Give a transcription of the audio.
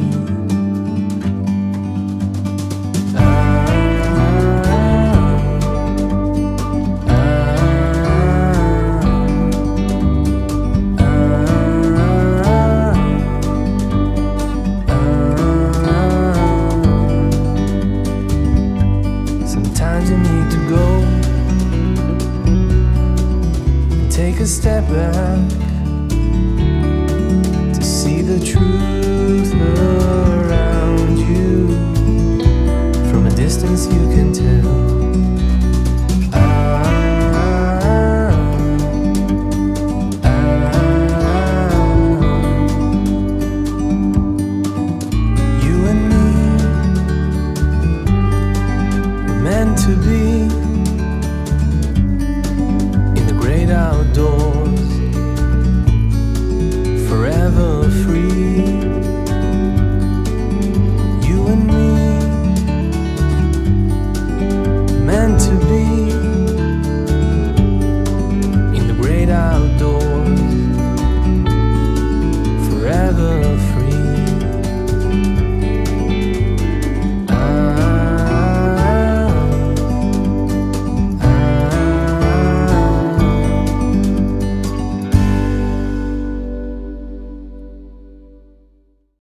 Take a step back